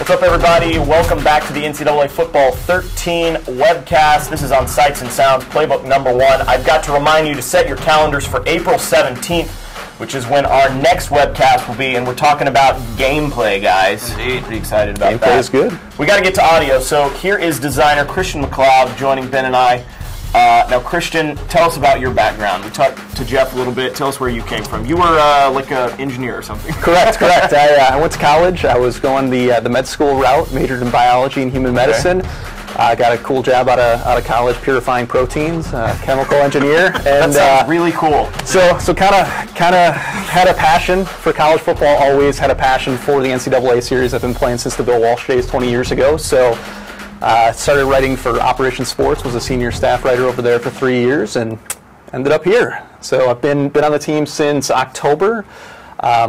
What's up, everybody? Welcome back to the NCAA Football 13 webcast. This is on Sights and Sounds, playbook number 1. I've got to remind you to set your calendars for April 17th, which is when our next webcast will be, and we're talking about gameplay, guys. Indeed. Pretty excited about that. Gameplay is good. We got to get to audio, so here is designer Christian McLeod joining Ben and I. Now, Christian, tell us about your background. We talked to Jeff a little bit. Tell us where you came from. You were like an engineer or something. Correct. I went to college. I was going the med school route, majored in biology and human medicine. Okay. I got a cool job out of college purifying proteins, chemical engineer. And, that sounds really cool. So kind of had a passion for college football, always had a passion for the NCAA series. I've been playing since the Bill Walsh days 20 years ago. So started writing for Operation Sports, was a senior staff writer over there for 3 years, and ended up here. So I've been on the team since October.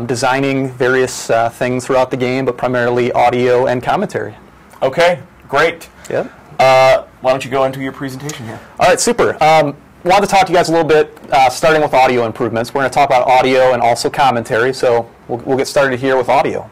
Designing various things throughout the game, but primarily audio and commentary. Okay, great. Yeah. Why don't you go into your presentation here? All right, super. Wanted to talk to you guys a little bit, starting with audio improvements. We're going to talk about audio and also commentary, so we'll get started here with audio.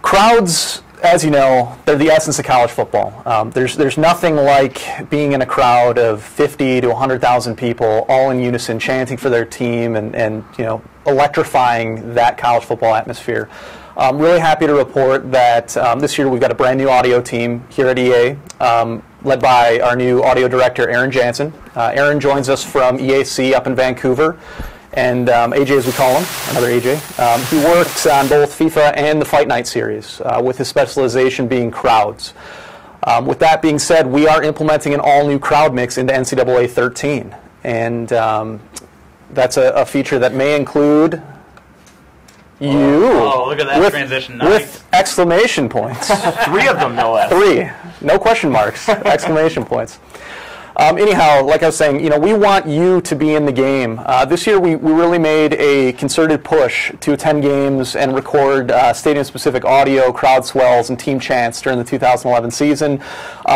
Crowds, as you know, they're the essence of college football. There's nothing like being in a crowd of 50 to 100,000 people all in unison chanting for their team and you know, electrifying that college football atmosphere. I'm really happy to report that this year we've got a brand new audio team here at EA, led by our new audio director, Aaron Jansen. Aaron joins us from EAC up in Vancouver, and AJ as we call him, another AJ. He works on both FIFA and the Fight Night series, with his specialization being crowds. With that being said, we are implementing an all-new crowd mix into NCAA 13, and that's a feature that may include you. Oh, look at that transition. Nice. With exclamation points. 3 of them, no less. 3. No question marks. Exclamation points. Anyhow, like I was saying, you know, we want you to be in the game. This year we really made a concerted push to attend games and record stadium-specific audio, crowd swells, and team chants during the 2011 season.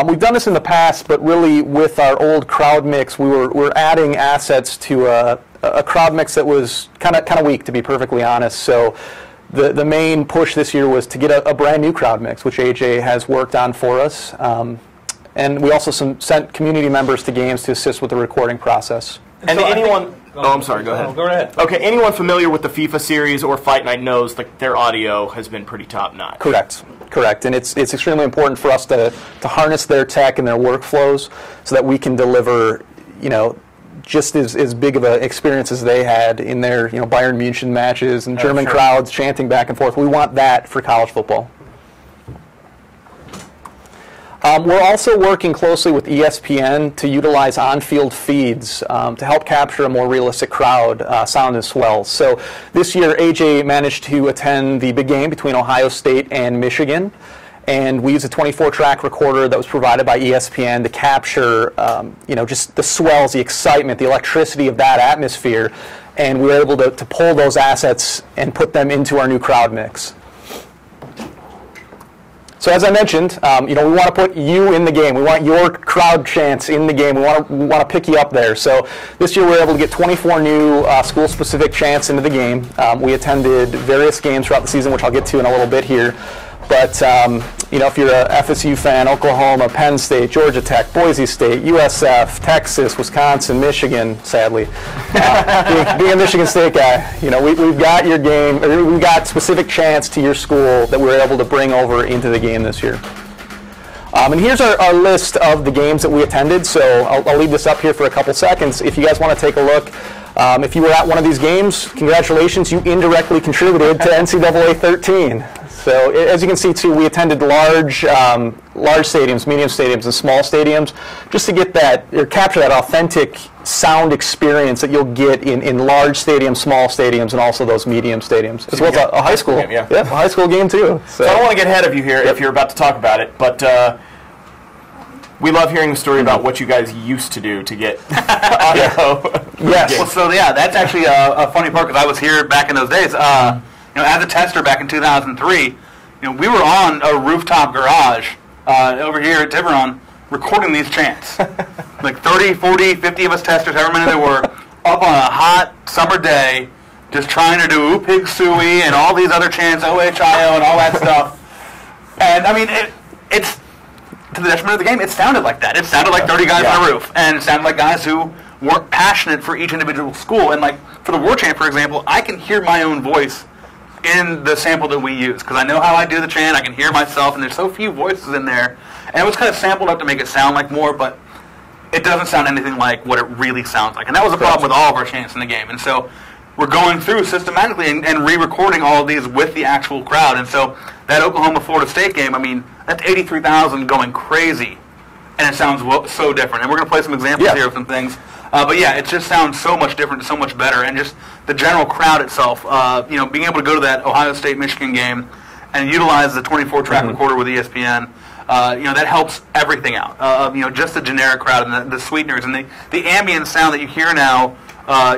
We've done this in the past, but really with our old crowd mix, we were adding assets to a crowd mix that was kind of weak, to be perfectly honest. So the main push this year was to get a brand new crowd mix, which AJ has worked on for us. And we also sent community members to games to assist with the recording process. And so anyone... Oh, I'm sorry, go ahead. No, go ahead. Okay, anyone familiar with the FIFA series or Fight Night knows that their audio has been pretty top-notch. Correct. And it's extremely important for us to harness their tech and their workflows so that we can deliver, you know, just as big of an experience as they had in their, you know, Bayern München matches and German crowds chanting back and forth. We want that for college football. We're also working closely with ESPN to utilize on-field feeds to help capture a more realistic crowd sound and swells. So this year, AJ managed to attend the big game between Ohio State and Michigan. And we used a 24-track recorder that was provided by ESPN to capture, you know, just the swells, the excitement, the electricity of that atmosphere. And we were able to pull those assets and put them into our new crowd mix. So as I mentioned, you know, we want to put you in the game. We want your crowd chants in the game. We want to pick you up there. So this year we were able to get 24 new school-specific chants into the game. We attended various games throughout the season, which I'll get to in a little bit here. But, you know, if you're a FSU fan, Oklahoma, Penn State, Georgia Tech, Boise State, USF, Texas, Wisconsin, Michigan, sadly, being a Michigan State guy, you know, we've got your game, or we've got specific chants to your school that we were able to bring over into the game this year. And here's our list of the games that we attended, so I'll leave this up here for a couple seconds. If you guys want to take a look, if you were at one of these games, congratulations, you indirectly contributed to NCAA 13. So as you can see, too, we attended large stadiums, medium stadiums, and small stadiums just to get that or capture that authentic sound experience that you'll get in large stadiums, small stadiums, and also those medium stadiums, as well as a high school game, yeah, a high school game, too. So I don't want to get ahead of you here if you're about to talk about it, but we love hearing the story about what you guys used to do to get audio. Yes. Well, so, yeah, that's actually a funny part because I was here back in those days. You know, as a tester back in 2003, you know, we were on a rooftop garage over here at Tiburon recording these chants. Like 30, 40, 50 of us testers, however many there were, up on a hot summer day just trying to do Oopig Suey and all these other chants, OHIO and all that stuff. And, I mean, it's to the detriment of the game. It sounded like that. It sounded like 30 guys on a roof. And it sounded like guys who weren't passionate for each individual school. And, like, for the war chant, for example, I can hear my own voice in the sample that we use, because I know how I do the chant. I can hear myself, and there's so few voices in there. And it was kind of sampled up to make it sound like more, but it doesn't sound anything like what it really sounds like. And that was a problem with all of our chants in the game. And so we're going through systematically and re-recording all of these with the actual crowd. And so that Oklahoma-Florida State game, I mean, that's 83,000 going crazy, and it sounds so different. And we're going to play some examples here of some things. But yeah, it just sounds so much different, so much better, and just the general crowd itself. You know, being able to go to that Ohio State-Michigan game and utilize the 24-track recorder with ESPN, you know, that helps everything out. You know, just the generic crowd and the sweeteners and the ambient sound that you hear now,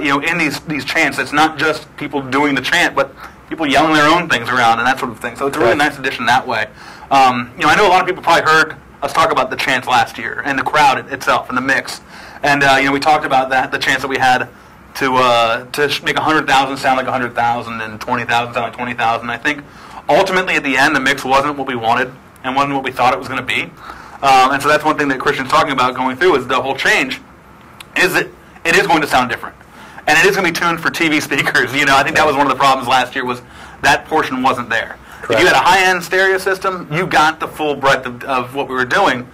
you know, in these chants. It's not just people doing the chant, but people yelling their own things around and that sort of thing. So it's a really nice addition that way. You know, I know a lot of people probably heard us talk about the chants last year and the crowd itself and the mix. And, you know, we talked about that, the chance that we had to make 100,000 sound like 100,000 and 20,000 sound like 20,000. I think ultimately at the end the mix wasn't what we wanted and wasn't what we thought it was going to be. And so that's one thing that Christian's talking about going through is the whole change is that it is going to sound different. And it is going to be tuned for TV speakers. You know, I think that was one of the problems last year was that portion wasn't there. Correct. If you had a high-end stereo system, you got the full breadth of what we were doing.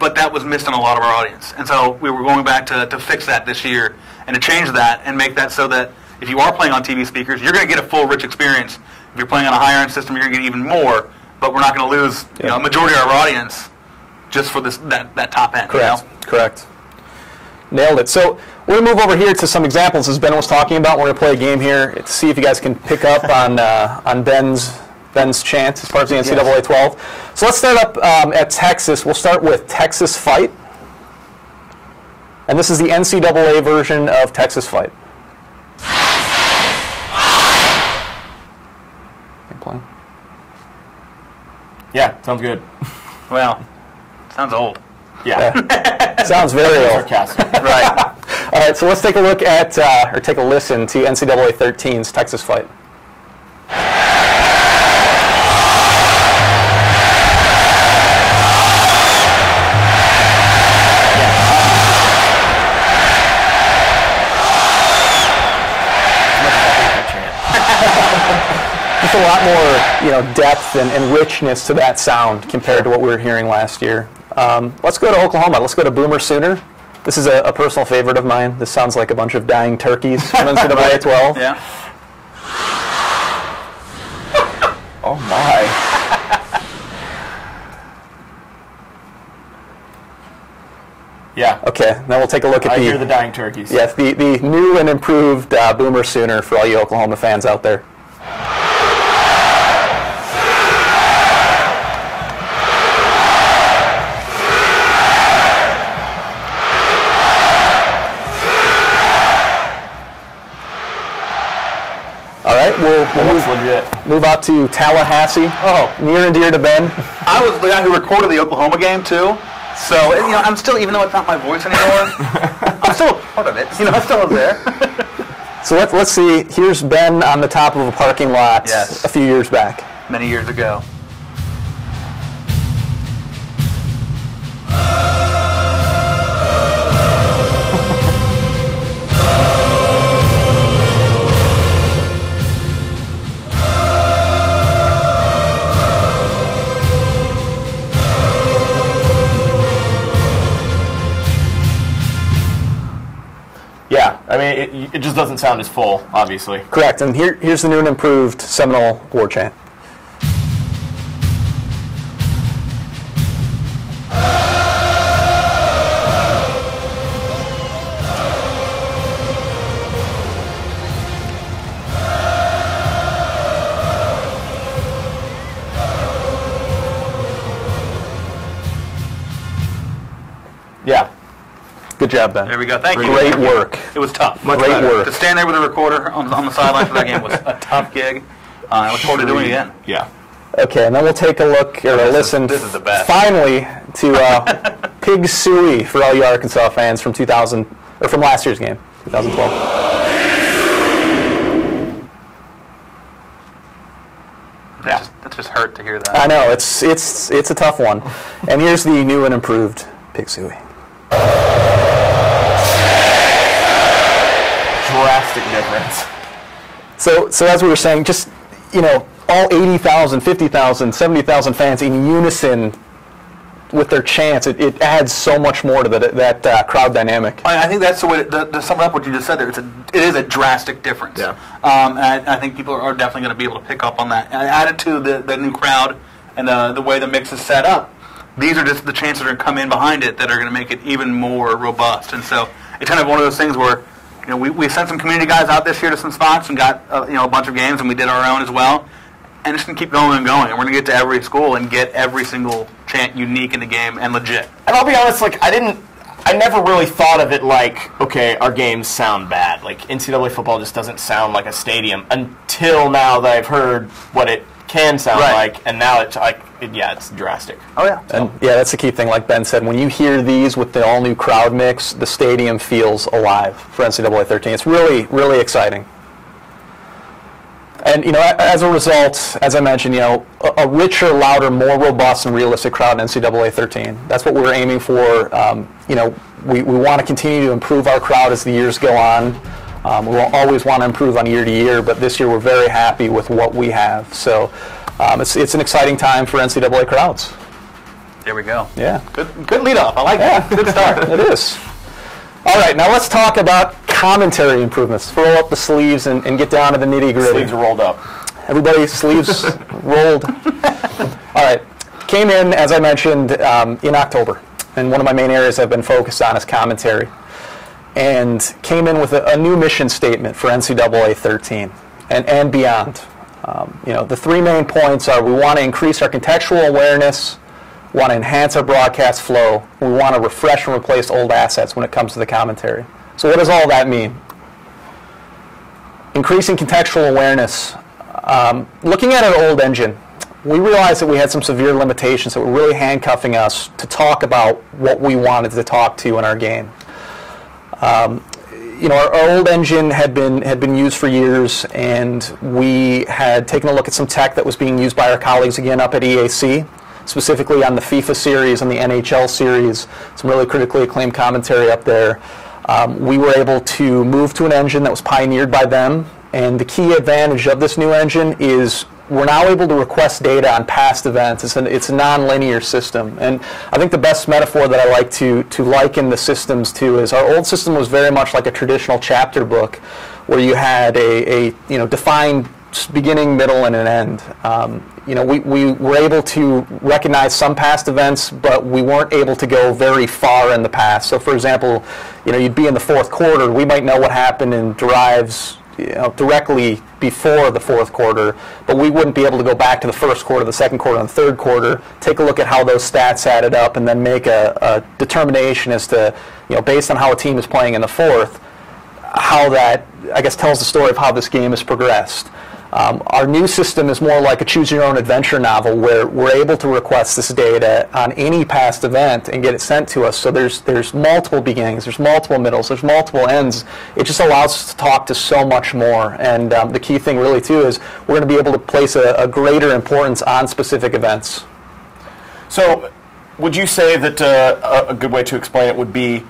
But that was missed on a lot of our audience. And so we were going back to fix that this year and to change that and make that so that if you are playing on TV speakers, you're going to get a full, rich experience. If you're playing on a higher-end system, you're going to get even more, but we're not going to lose you know, a majority of our audience just for this that top end. Correct. You know? Correct. Nailed it. So we're going to move over here to some examples, as Ben was talking about. We're going to play a game here to see if you guys can pick up on Ben's chant as part of the NCAA 12. So let's start up at Texas. We'll start with Texas Fight. And this is the NCAA version of Texas Fight. Yeah, sounds good. Well, sounds old. Yeah. Sounds very old. Right. All right, so let's take a look at, or take a listen to NCAA 13's Texas Fight. A lot more, you know, depth and richness to that sound compared to what we were hearing last year. Let's go to Oklahoma. Let's go to Boomer Sooner. This is a personal favorite of mine. This sounds like a bunch of dying turkeys from NCAA 12. Yeah. Oh my. Yeah. Okay. Now we'll take a look at I hear the dying turkeys. Yes, the new and improved Boomer Sooner for all you Oklahoma fans out there. We'll move out to Tallahassee. Oh, near and dear to Ben. I was the guy who recorded the Oklahoma game too, so you know I'm still, even though it's not my voice anymore, I'm still a part of it. You know, I'm still there. So let's see. Here's Ben on the top of a parking lot a few years back. Many years ago. I mean, it just doesn't sound as full, obviously. Correct. And here's the new and improved Seminole war chant. Good job, Ben. There we go. Thank you. Great work. It was tough. Much better. Great work. To stand there with a recorder on the sideline for that game was a tough gig. I look forward to doing it again. Yeah. Okay, and then we'll take a look or listen. This is the best. Finally, to Pig Suey for all you Arkansas fans from 2000 or from last year's game, 2012. That's just her. hurt to hear that. I know, it's a tough one. And here's the new and improved Pick Suey. Drastic difference. So as we were saying, just, you know, all 80,000, 50,000, 70,000 fans in unison with their chants, it adds so much more to that crowd dynamic. I think that's the way to sum up what you just said there. It is a drastic difference. Yeah. And I think people are definitely going to be able to pick up on that. And added to the new crowd and the way the mix is set up, these are just the chants that are going to come in behind it that are going to make it even more robust. And so it's kind of one of those things where, you know, we sent some community guys out this year to some spots and got you know, a bunch of games, and we did our own as well. And it's going to keep going and going. And we're going to get to every school and get every single chant unique in the game and legit. And I'll be honest, like, I never really thought of it like, okay, our games sound bad. Like, NCAA football just doesn't sound like a stadium until now that I've heard what it can sound like. And now it's like, yeah, it's drastic. Oh, yeah. So. And, yeah, that's the key thing, like Ben said. When you hear these with the all-new crowd mix, the stadium feels alive for NCAA 13. It's really, really exciting. And, you know, as a result, as I mentioned, you know, a richer, louder, more robust and realistic crowd in NCAA 13. That's what we're aiming for. You know, we want to continue to improve our crowd as the years go on. We always want to improve on year to year, but this year we're very happy with what we have. So it's an exciting time for NCAA crowds. There we go. Yeah. Good lead off. I like that. Good start. It is. All right, now let's talk about commentary improvements. Roll up the sleeves and get down to the nitty-gritty. Sleeves are rolled up. Everybody, sleeves rolled. All right. Came in, as I mentioned, in October. And one of my main areas I've been focused on is commentary. And came in with a new mission statement for NCAA 13 and beyond. You know, the three main points are we want to increase our contextual awareness, want to enhance our broadcast flow, we want to refresh and replace old assets when it comes to the commentary. So what does all that mean? Increasing contextual awareness. Looking at our old engine, we realized that we had some severe limitations that were really handcuffing us to talk about what we wanted to talk to in our game. You know, our old engine had been used for years, and we had taken a look at some tech that was being used by our colleagues again up at EAC, specifically on the FIFA series and the NHL series, some really critically acclaimed commentary up there. We were able to move to an engine that was pioneered by them, and the key advantage of this new engine is we're now able to request data on past events. It's a nonlinear system, and I think the best metaphor that I like to liken the systems to is our old system was very much like a traditional chapter book, where you had a you know, defined beginning, middle, and an end. You know, we were able to recognize some past events, but we weren't able to go very far in the past. So, for example, you know, you'd be in the fourth quarter. We might know what happened in derives, you know, directly before the fourth quarter, but we wouldn't be able to go back to the first quarter, the second quarter, and the third quarter, take a look at how those stats added up, and then make a determination as to, you know, based on how a team is playing in the fourth, how that, I guess, tells the story of how this game has progressed. Our new system is more like a choose-your-own-adventure novel, where we're able to request this data on any past event and get it sent to us. So there's multiple beginnings, there's multiple middles, there's multiple ends. It just allows us to talk to so much more. And the key thing really, too, is we're going to be able to place a greater importance on specific events. So would you say that a good way to explain it would be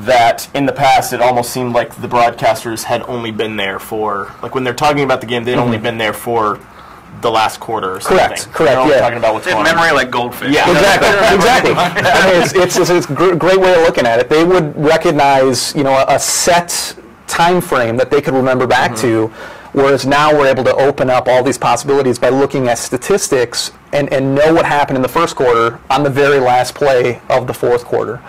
that in the past it almost seemed like the broadcasters had only been there for, like, when they're talking about the game, they'd only been there for the last quarter or something. Correct, yeah. Talking about what's going on. Memory like goldfish. Yeah, exactly. I mean, it's a great way of looking at it. They would recognize, you know, a set time frame that they could remember back to. Whereas now we're able to open up all these possibilities by looking at statistics and know what happened in the first quarter on the very last play of the fourth quarter.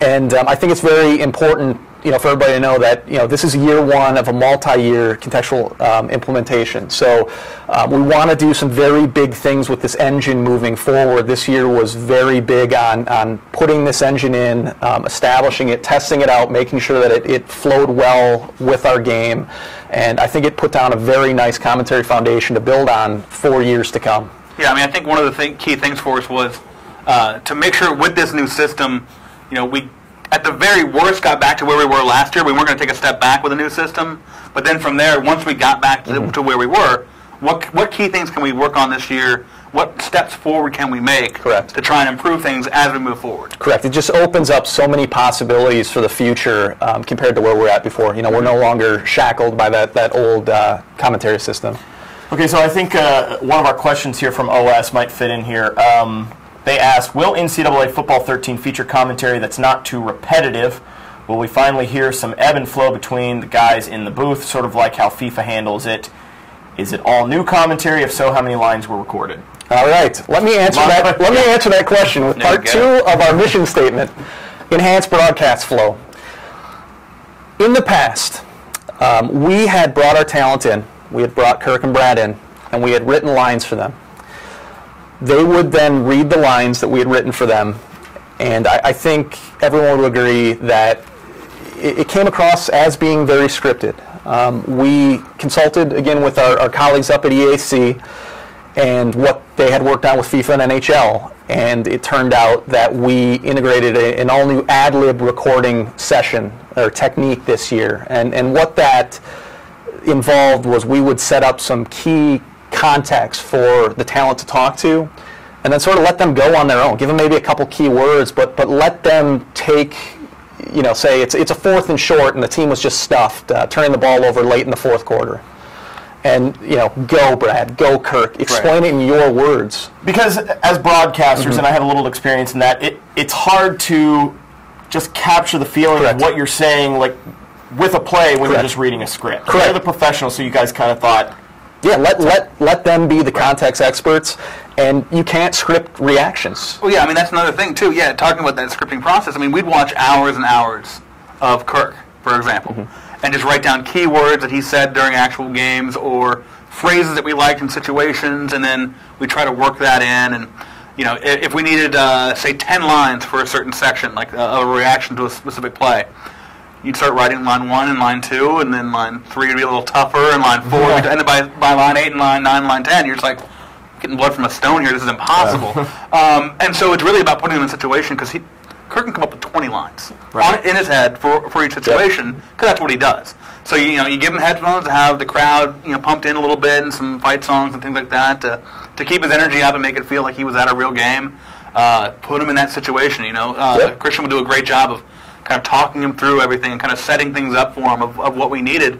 And I think it's very important, you know, for everybody to know that, you know, this is year one of a multi-year contextual implementation. So we want to do some very big things with this engine moving forward. This year was very big on putting this engine in, establishing it, testing it out, making sure that it flowed well with our game. And I think it put down a very nice commentary foundation to build on for years to come. Yeah, I mean, I think one of the key things for us was to make sure with this new system, you know, we at the very worst got back to where we were last year. We weren't going to take a step back with a new system. But then from there, once we got back to where we were, What key things can we work on this year? What steps forward can we make to try and improve things as we move forward? Correct. It just opens up so many possibilities for the future compared to where we're at before. You know, we're no longer shackled by that old commentary system. Okay, so I think one of our questions here from OS might fit in here. They asked, will NCAA Football 13 feature commentary that's not too repetitive? Will we finally hear some ebb and flow between the guys in the booth, sort of like how FIFA handles it? Is it all new commentary? If so, how many lines were recorded? All right. Let me answer that. Let me answer that question with part two of our mission statement: enhanced broadcast flow. In the past, we had brought our talent in. We had brought Kirk and Brad in, and we had written lines for them. They would then read the lines that we had written for them, and I think everyone would agree that it came across as being very scripted. We consulted, again, with our colleagues up at EAC and what they had worked on with FIFA and NHL, and it turned out that we integrated an all-new ad-lib recording session or technique this year. And what that involved was we would set up some key contacts for the talent to talk to, and then sort of let them go on their own. Give them maybe a couple key words, but let them take, you know, say it's a fourth and short, and the team was just stuffed, turning the ball over late in the fourth quarter. And, you know, go Brad, go Kirk, explain it in your words. Because as broadcasters, and I have a little experience in that, it's hard to just capture the feeling of what you're saying, like with a play, when you're just reading a script. Correct. They're the professionals, so you guys kind of thought, yeah, let them be the context experts, and you can't script reactions. Well, yeah, I mean, that's another thing, too. Yeah, talking about that scripting process, I mean, we'd watch hours and hours of Kirk, for example, and just write down keywords that he said during actual games or phrases that we liked in situations, and then we try to work that in. And, you know, if we needed, say, 10 lines for a certain section, like a reaction to a specific play, you'd start writing line 1 and line 2, and then line 3 would be a little tougher, and line 4 would end up by line 8 and line 9 and line 10. You're just like, getting blood from a stone here, this is impossible. And so it's really about putting him in a situation, because Kirk can come up with 20 lines in his head for each situation, because that's what he does. So you give him headphones to have the crowd pumped in a little bit, and some fight songs and things like that to keep his energy up and make it feel like he was at a real game. Put him in that situation. Christian would do a great job of kind of talking him through everything and kind of setting things up for him of what we needed,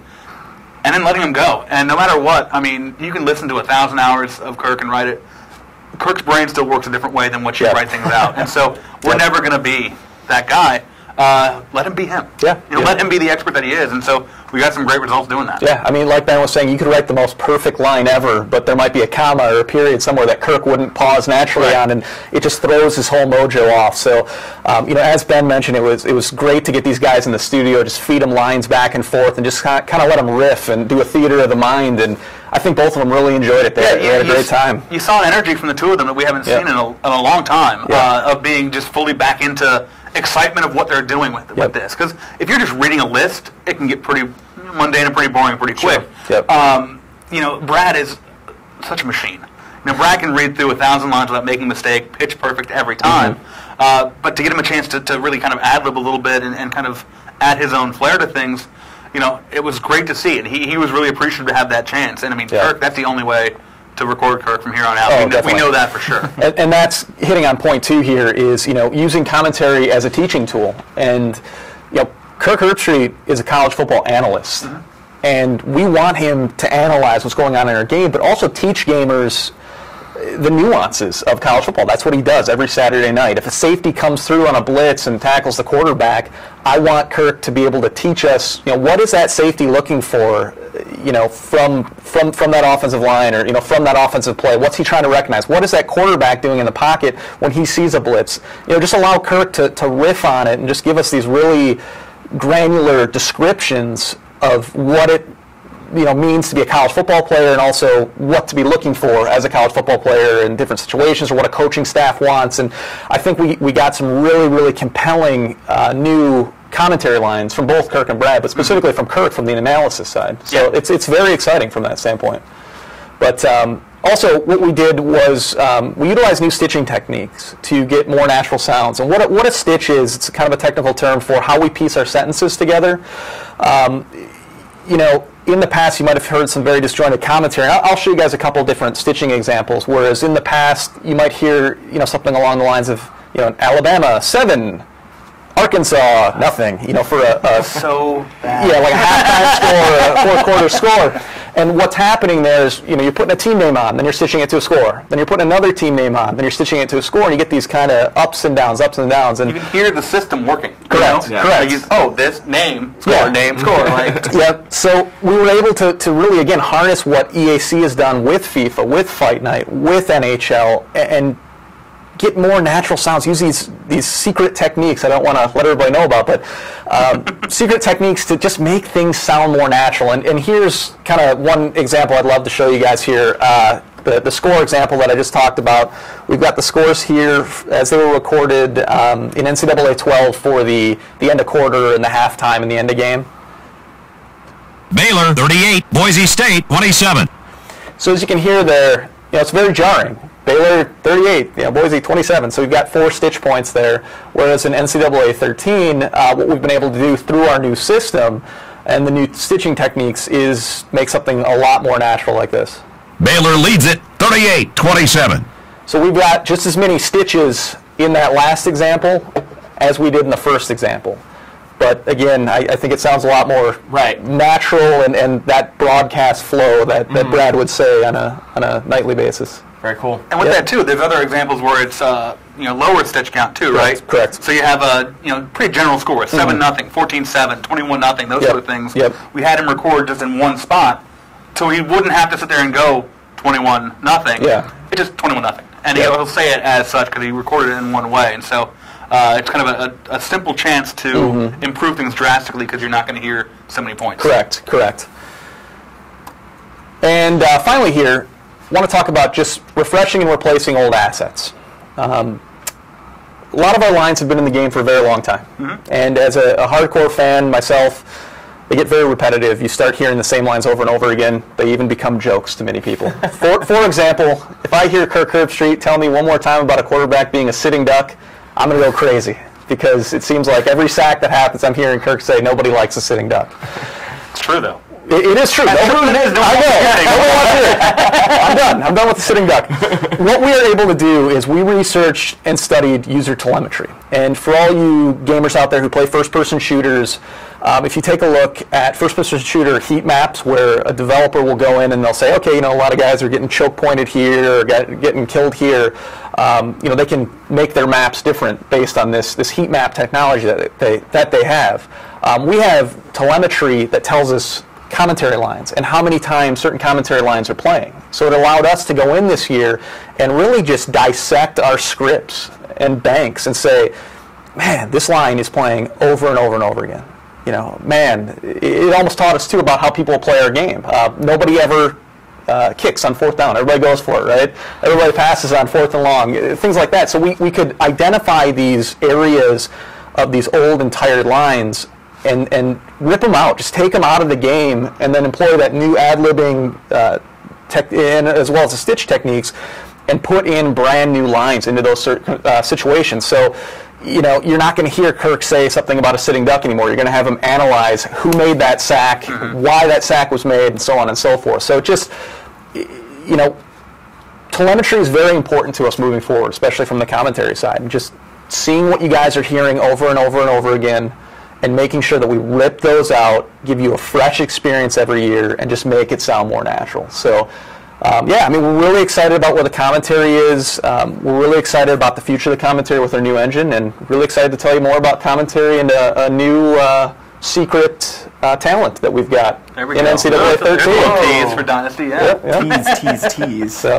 and then letting him go. And no matter what, I mean, you can listen to 1,000 hours of Kirk and write it. Kirk's brain still works a different way than what you write things out. And so we're never going to be that guy. Let him be him. Yeah. Let him be the expert that he is. And so we got some great results doing that. Yeah, I mean, like Ben was saying, you could write the most perfect line ever, but there might be a comma or a period somewhere that Kirk wouldn't pause naturally on, and it just throws his whole mojo off. So, as Ben mentioned, it was great to get these guys in the studio, just feed them lines back and forth, and just kind of let them riff and do a theater of the mind. And I think both of them really enjoyed it. They had a great time. You saw an energy from the two of them that we haven't seen in a long time, of being just fully back into excitement of what they're doing with this. Because if you're just reading a list, it can get pretty mundane and pretty boring pretty quick. Brad is such a machine. Brad can read through 1,000 lines without making a mistake, pitch perfect every time. But to get him a chance to really kind of ad-lib a little bit and kind of add his own flair to things, it was great to see. And he was really appreciative to have that chance. And, I mean, Kirk, that's the only way to record Kirk from here on out. We know that for sure. And that's hitting on point two here is, using commentary as a teaching tool. And, Kirk Herbstreet is a college football analyst. And we want him to analyze what's going on in our game, but also teach gamers the nuances of college football. That's what he does every Saturday night. If a safety comes through on a blitz and tackles the quarterback, I want Kirk to be able to teach us, what is that safety looking for, from that offensive line or, from that offensive play? What's he trying to recognize? What is that quarterback doing in the pocket when he sees a blitz? Just allow Kirk to riff on it and just give us these really granular descriptions of what it means to be a college football player, and also what to be looking for as a college football player in different situations, or what a coaching staff wants. And I think we got some really, really compelling new commentary lines from both Kirk and Brad, but specifically from Kirk from the analysis side. So it's very exciting from that standpoint. But also what we did was we utilized new stitching techniques to get more natural sounds. And what a stitch is, it's kind of a technical term for how we piece our sentences together. in the past you might have heard some very disjointed commentary. And I'll show you guys a couple different stitching examples, whereas in the past you might hear, you know, something along the lines of, you know, Alabama 7, Arkansas nothing, you know, for a so bad. Yeah, like a halftime score, a fourth-quarter score. And what's happening there is, you know, you're putting a team name on, then you're stitching it to a score. Then you're putting another team name on, then you're stitching it to a score, and you get these kind of ups and downs. And you can hear the system working. Correct, you know? Yeah. Correct. So this name, score, yeah. Name, score. Like. Yeah, so we were able to really, again, harness what EAC has done with FIFA, with Fight Night, with NHL, and get more natural sounds, use these secret techniques I don't want to let everybody know about, but secret techniques to just make things sound more natural. And here's kind of one example I'd love to show you guys here. The score example that I just talked about, we've got the scores here as they were recorded in NCAA 12 for the end of quarter and the halftime and the end of game. Baylor 38, Boise State 27. So as you can hear there, you know, it's very jarring. Baylor 38, you know, Boise 27, so we've got 4 stitch points there, whereas in NCAA 13, what we've been able to do through our new system and the new stitching techniques is make something a lot more natural like this. Baylor leads it 38-27. So we've got just as many stitches in that last example as we did in the first example. But again, I think it sounds a lot more natural and that broadcast flow that, that Brad would say on a nightly basis. Very cool. And with that too, there's other examples where it's you know, lower stitch count too, right? Correct. So you have a, you know, pretty general score, 7-0, 14-7, 21-0, those sort of things. Yep. We had him record just in one spot, so he wouldn't have to sit there and go 21-0. Yeah. It's just 21-0, and he'll say it as such because he recorded it in one way, and so. It's kind of a simple chance to improve things drastically because you're not going to hear so many points. Correct, correct. And finally here, I want to talk about just refreshing and replacing old assets. A lot of our lines have been in the game for a very long time. And as a hardcore fan myself, they get very repetitive. You start hearing the same lines over and over again. They even become jokes to many people. For example, if I hear Kirk Herbstreet tell me one more time about a quarterback being a sitting duck, I'm going to go crazy because it seems like every sack that happens, I'm hearing Kirk say nobody likes a sitting duck. It's true, though. It is true. I'm done with the sitting duck. What we are able to do is we researched and studied user telemetry. And for all you gamers out there who play first-person shooters, if you take a look at first-person shooter heat maps where a developer will go in and they'll say, okay, you know, a lot of guys are getting choke-pointed here or getting killed here, you know, they can make their maps different based on this heat map technology that they have. We have telemetry that tells us commentary lines and how many times certain commentary lines are playing. So it allowed us to go in this year and really just dissect our scripts and banks and say, man, this line is playing over and over and over again. You know, man, it almost taught us, too, about how people play our game. Nobody ever kicks on fourth down. Everybody goes for it, right? Everybody passes on fourth and long, things like that. So we could identify these areas of these old and tired lines and rip them out, just take them out of the game, and then employ that new ad-libbing as well as the stitch techniques and put in brand new lines into those situations. So, you know, you're not going to hear Kirk say something about a sitting duck anymore. You're going to have him analyze who made that sack, why that sack was made, and so on and so forth. So just, you know, telemetry is very important to us moving forward, especially from the commentary side. And just seeing what you guys are hearing over and over and over again and making sure that we rip those out, give you a fresh experience every year, and just make it sound more natural. So. Yeah, I mean, we're really excited about where the commentary is. We're really excited about the future of the commentary with our new engine, and really excited to tell you more about commentary and a new secret talent that we've got in NCAA 13. Tease for Dynasty, yeah. Yep. Tease, tease, tease. So.